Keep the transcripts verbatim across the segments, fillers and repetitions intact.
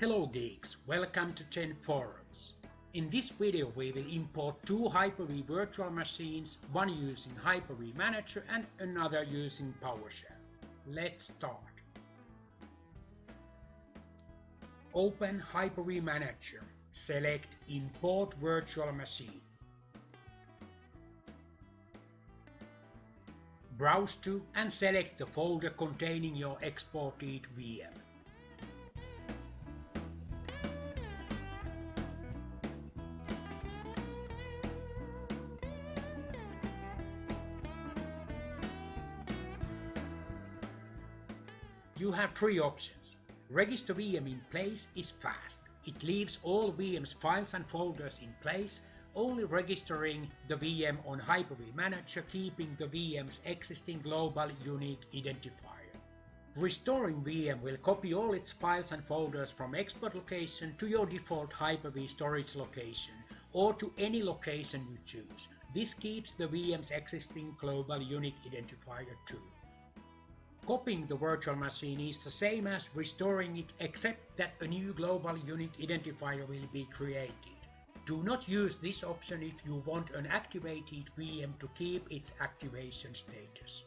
Hello geeks, welcome to TenForums. In this video we will import two Hyper-V virtual machines, one using Hyper-V Manager and another using PowerShell. Let's start. Open Hyper-V Manager. Select Import Virtual Machine. Browse to and select the folder containing your exported V M. You have three options. Register V M in place is fast. It leaves all V M's files and folders in place, only registering the V M on Hyper-V Manager, keeping the V M's existing global unique identifier. Restoring V M will copy all its files and folders from export location to your default Hyper-V storage location or to any location you choose. This keeps the V M's existing global unique identifier too. Copying the virtual machine is the same as restoring it, except that a new global unique identifier will be created. Do not use this option if you want an activated V M to keep its activation status.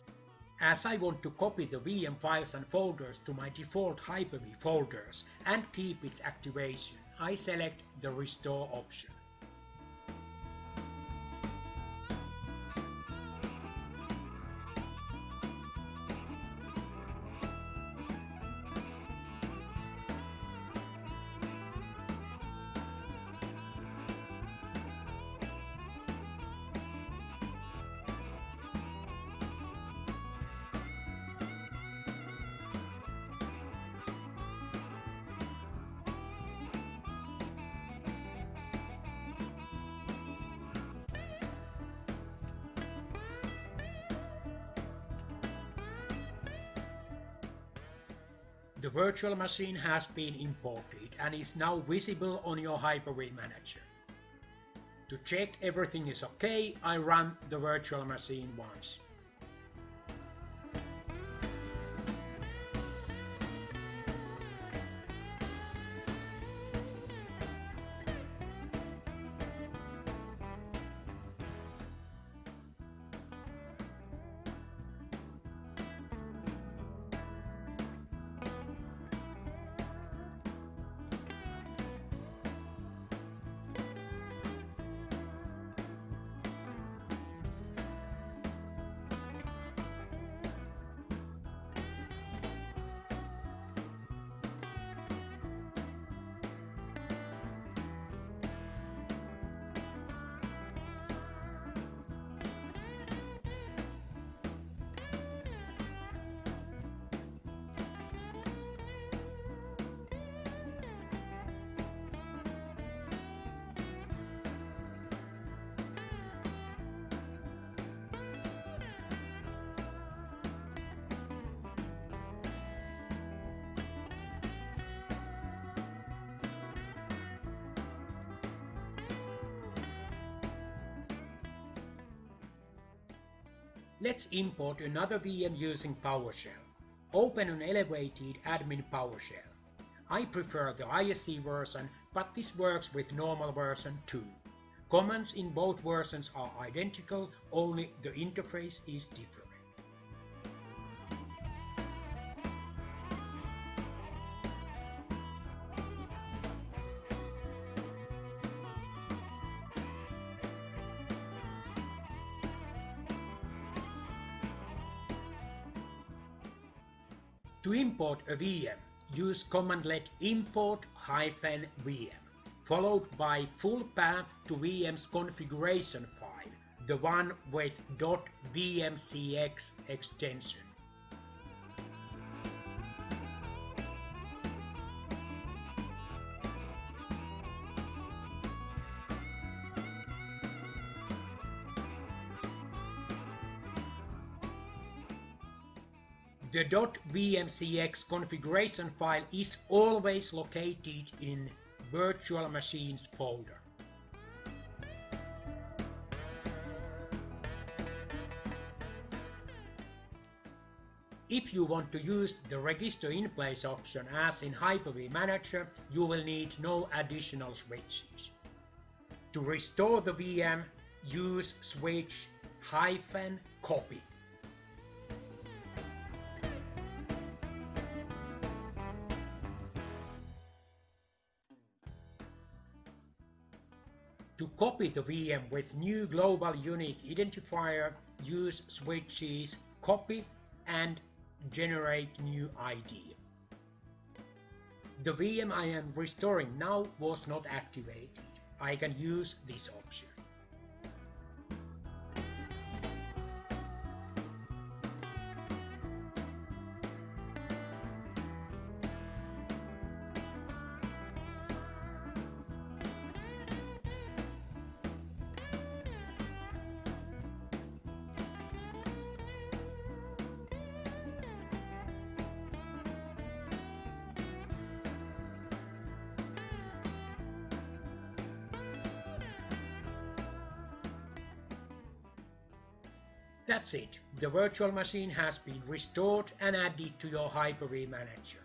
As I want to copy the V M files and folders to my default Hyper-V folders and keep its activation, I select the Restore option. The virtual machine has been imported and is now visible on your Hyper-V Manager. To check everything is okay, I run the virtual machine once. Let's import another V M using PowerShell. Open an elevated admin PowerShell. I prefer the I S C version, but this works with normal version too. Commands in both versions are identical, only the interface is different. To import a V M, use commandlet import-V M, followed by full path to V M's configuration file, the one with .vmcx extension. The .vmcx configuration file is always located in Virtual Machines folder. If you want to use the register in place option as in Hyper-V Manager, you will need no additional switches. To restore the V M, use switch hyphen copy. To copy the V M with new global unique identifier, use switches copy and generate new I D. The V M I am restoring now was not activated. I can use this option. That's it. The virtual machine has been restored and added to your Hyper-V Manager.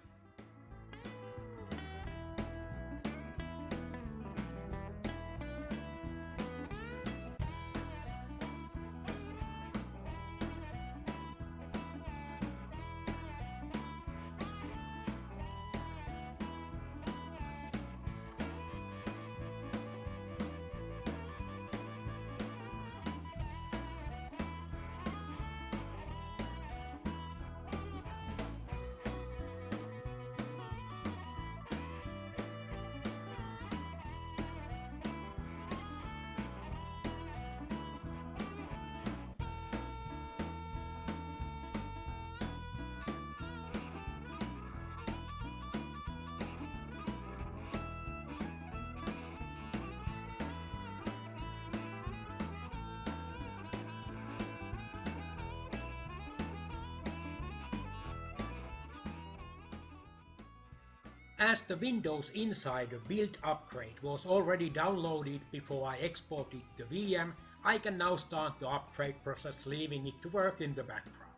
As the Windows Insider build upgrade was already downloaded before I exported the V M, I can now start the upgrade process, leaving it to work in the background.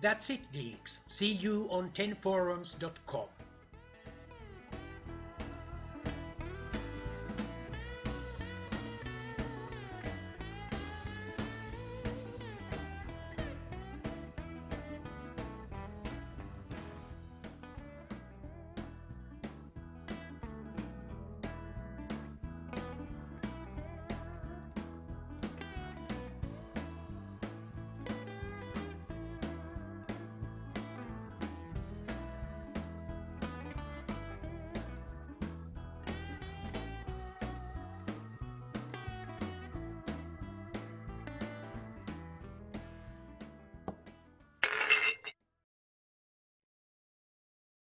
That's it, geeks. See you on ten forums dot com.